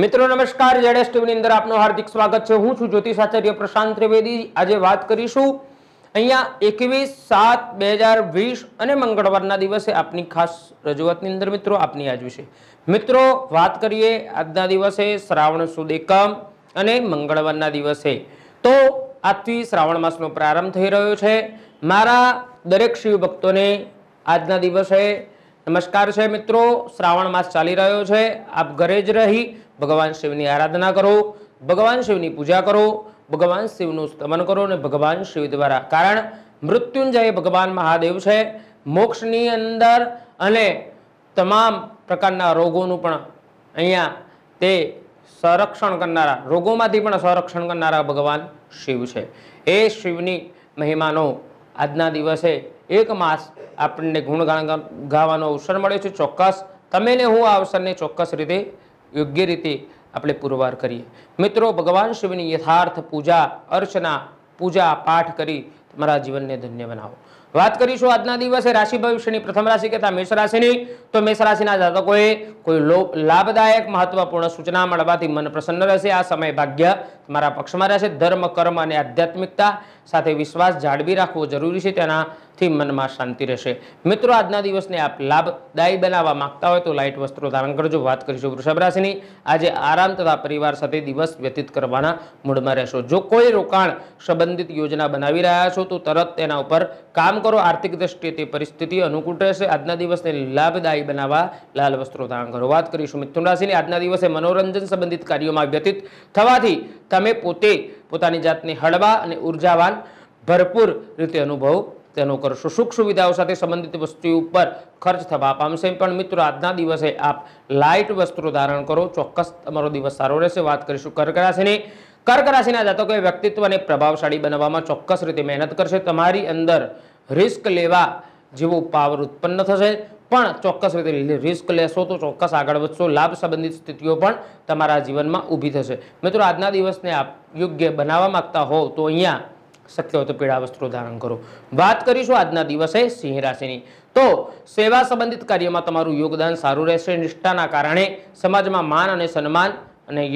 मित्रों नमस्कार, ZS TV ની અંદર આપનું હાર્દિક સ્વાગત છે। હું છું જ્યોતિષ આચાર્ય પ્રશાંત ત્રિવેદી। આજે વાત કરીશું અહીંયા 21/7/2020 અને મંગળવારના દિવસે આપની ખાસ રજૂઆતની અંદર મિત્રો આપની આજ વિશે મિત્રો વાત કરીએ। આજના દિવસે શ્રાવણ સુદ એકમ અને મંગળવારના દિવસે તો આજથી શ્રાવણ માસનો પ્રારંભ થઈ રહ્યો છે। મારા દરેક શિવ ભક્તોને આજના દિવસે नमस्कार है मित्रों। श्रावण मास चाली रह्यो छे, आप घरे ज रही भगवान शिवनी आराधना करो, भगवान शिवनी पूजा करो, भगवान शिवनु स्तमन करो ने भगवान शिव द्वारा, कारण मृत्युंजय भगवान महादेव है, मोक्षनी अंदर अने तमाम प्रकारना रोगोनु पण अहींया ते संरक्षण करनारा, रोगोमांथी पण संरक्षण करनारा भगवान शिव है। ए शिवनी महिमानो आजना दिवसे एक मास आपने गुणगान गावानो अवसर मळे छे। चोक्कस तमेने हूँ आ अवसर ने चोक्कस रीते योग्य रीते आपणे पुरवार करीए। मित्रों भगवान शिवनी यथार्थ पूजा अर्चना पूजा पाठ करी तमारा जीवन ने धन्य बनावो। बात करीशुं आजना दिवसे राशि भविष्यनी। प्रथम राशि कहेता मेष राशिनी। तो मेष राशिना जातकोए कोई लाभदायक महत्वपूर्ण सूचना मळवाथी मन प्रसन्न रहेशे। आ समय भाग्य तमारा पक्षमां रहेशे। धर्म कर्म अने आध्यात्मिकता साथे विश्वास जाळवी राखवो जरूरी छे, तेनाथी मनमा शांति रहेशे। मित्रों आजना दिवसने आप लाभदायी बनावा मांगता हो तो लाइट वस्त्रों धारण करजो। बात करीशुं वृषभ राशिनी। आजे आराम तथा परिवार साथे दिवस व्यतीत करवाना मूडमां रहेशो। जो कोई रोकाण संबंधित योजना बनावी रह्या छो तो तरत तेना उपर काम करो। आर्थिक दृष्टिए परिस्थिति अनुकूल रहेशे। आजना दिवसने लाभदायी बनावा लाल वस्त्रों धारण करो। बात करीशुं मिथुन राशिनी। आजना दिवसे मनोरंजन संबंधित कार्योमां व्यतीत थवाथी तमे पोते पोतानी जातने हळवा अने ऊर्जावान भरपूर रीते अनुभव तेनो करशो। सुख सुविधाओं साथे संबंधित वस्तुओं पर खर्च थवा पामशे। पण मित्रों आजना दिवसे आप लाइट वस्त्रों धारण करो, चोक्कस तमारो दिवस सारो रहेशे। बात करीशुं कर्क राशिनी। कर्क राशिना जातकोए व्यक्तित्वने प्रभावशाळी बनाववामां चोक्कस रीते मेहनत करशे। तमारी अंदर रिस्क लेवा जेवो पावर उत्पन्न थशे, पण चोक्कस रीते रिस्क लेशो तो चोक्कस आगळ वधशो। लाभ संबंधित स्थितिओ पण तमारा जीवनमां ऊभी थशे। मित्रों आजना दिवसने आप योग्य बनावा मांगता हो तो अहींया शक्य हो तो पीड़ा वस्त्रों धारण करो। बात करीशुं आजना दिवसे सिंह राशिनी। तो सेवा संबंधित कार्यमां तमारुं योगदान सारुं रहेशे। निष्ठाना कारणे समाजमां मान अने सन्मान अने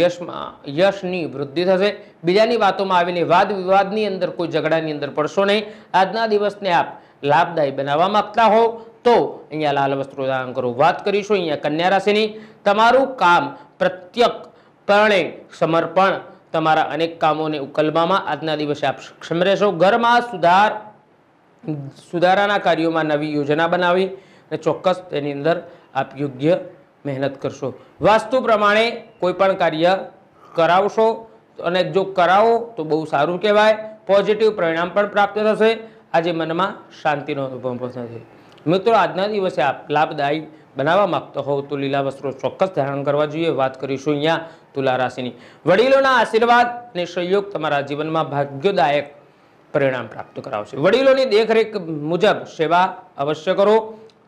यशनी वृद्धि थशे। बीजानी वातोमां आवीने वाद विवादनी अंदर कोई झगड़ानी अंदर पड़शो नहीं। आजना दिवसने आप लाभदायी बनावा मांगता हो तो अहींया लाल वस्त्रों धारण करो। बात करीशुं अहींया कन्या राशिनी। तमारुं काम प्रत्यक्षपणे समर्पण तमारा अनेक कामों ने उकलवामां आजना दिवसे आप सक्षम रहेशो। घर में सुधाराना कार्यों में नवी योजना बनावी ने चोक्कस तेनी अंदर आप योग्य मेहनत करशो। वास्तु प्रमाणे कोईपण कार्य करावशो अने जो करावो तो बहु सारू कहेवाय। पॉजिटिव परिणाम पण प्राप्त थशे। आजे मन में शांति अनुभव थशे। मित्रों आजना दिवसे आप लाभदायी बनावा मांगता हो तो लीला वस्त्रों चोक्कस धारण करवा जोईए। बात करीशुं अहींया तुला राशिनी। वडीलोना आशीर्वाद ने सहयोग तमारा जीवन में भाग्यदायक परिणाम प्राप्त करावशे। वडीलोनी देखरेख मुजब सेवा अवश्य करो।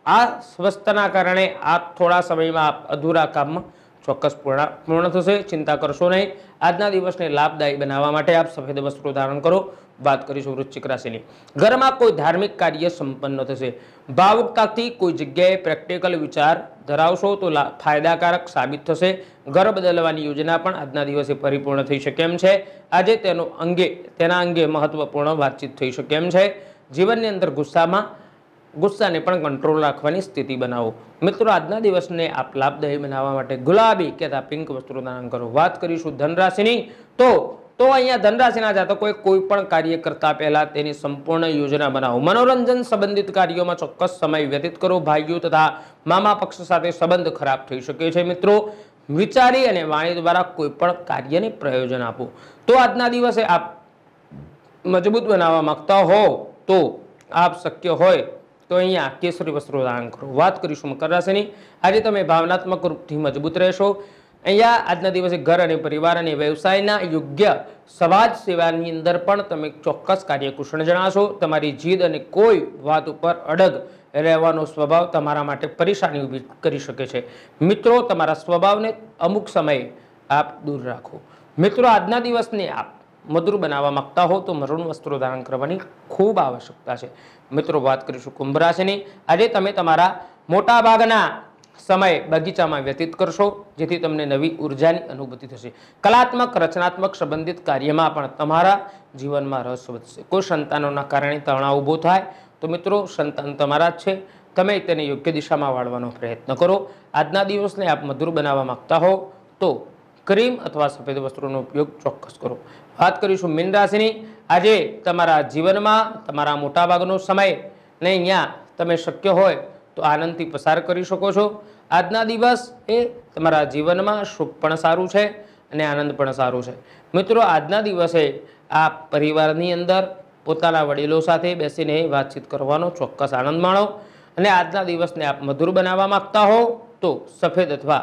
आ स्वस्थताना कारणे आ थोड़ा समय में आप अधूरा काम चोक्कस पूर्ण थशे। चिंता करशो नहीं। आजना दिवसने लाभदायी बनावा माटे आप सफेद वस्त्रों धारण करो। बात करीशुं वृश्चिक राशिनी। घर में कोई धार्मिक कार्य संपन्न थशे। भावुकताथी कोई जग्याए प्रेक्टिकल विचार धरावशो तो फायदाकारक साबित थशे। घर बदलवानी योजना पण आजना दिवसे परिपूर्ण थई शके एम छे। आजे तेना अंगे महत्वपूर्ण बातचीत थई शके एम छे। जीवननी अंदर गुस्साने पण कंट्रोल राखवानी स्थिति बनावो। मित्रों आजना दिवसने आप लाभदायी बनावा माटे गुलाबी तथा पिंक वस्त्रों धारण करो। बात करीशुं धन राशिनी। तो अहींया धनराशिना जातकोए कोईपण कार्य करता पहला तेनी संपूर्ण योजना बनावो। मनोरंजन संबंधित कार्यों में चोक्कस समय व्यतीत करो। भाईओ तथा मामा पक्ष साथे संबंध खराब थई शके छे। मित्रों विचारी अने वाणी द्वारा कोईपण कार्यने प्रयोजन आपो। तो आजना दिवसे आप मजबूत बनावा मांगता हो तो आप शक्य होय तो अहींया केसरी वस्त्रों धारण करो। बात करीशुं मकर राशिनी। आजे तमे भावनात्मक रूपथी मजबूत रहेशो। अहींया आजना दिवसे घर अने परिवार अने व्यवसायना योग्य समाज सेवानी अंदर पण तमे चोक्कस कार्यकुशल जणाशो। तमारी जीद अने कोई वात उपर अडग रहेवानो स्वभाव तमारा माटे परेशानी ऊभी करी शके छे। मित्रों तमारा स्वभावने अमुक समये आप दूर राखो। मित्रों आजना दिवसने आप मधुर बनावा मांगता हो तो मरून वस्त्रों धारण करवानी खूब आवश्यकता है। मित्रों बात करीशुं कुंभ राशिनी। आजे तमे तमारा मोटा भागना समय बगीचा में व्यतीत करशो जेथी तमने नवी ऊर्जानी अनुभूति थशे। कलात्मक रचनात्मक संबंधित कार्य में पण तमारा जीवन में रस वधशे। कोई संतानों कारण तनाव ऊभो थाय तो मित्रों संतान तमारा ज छे, तमे तेने योग्य दिशा में वाळवानो प्रयत्न करो। आजना दिवसने आप मधुर बनावा मांगता हो तो क्रीम अथवा सफेद वस्त्रों उपयोग चौक्कस करो। बात करीशुं मीन राशिनी। आजे तमारा जीवन में तमारा मोटा भागनो समय ने अहींया तमे शक्य होय तो आनंदथी पसार करी शको छो। आजना दिवस ए तमारा जीवन में सुख पण सारू छे अने आनंद पण सारू छे। मित्रों आजना दिवसे आप परिवारनी अंदर पोताना वडीलो साथे बेसीने वातचीत करवानो चोक्कस आनंद माणो। अने आजना दिवसने आप मधुर बनावा मांगता हो तो सफेद अथवा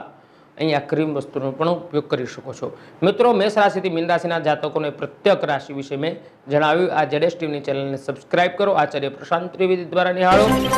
अहींया क्रीम वस्तुनो पण उपयोग करी शको छो। मित्रों मेष राशि थी मीन राशिना जातकोने प्रत्येक राशि विषे में जणाव्युं। आ ZS टीवी चैनल ने सब्सक्राइब करो। आचार्य प्रशांत त्रिवेदी द्वारा निहाळो।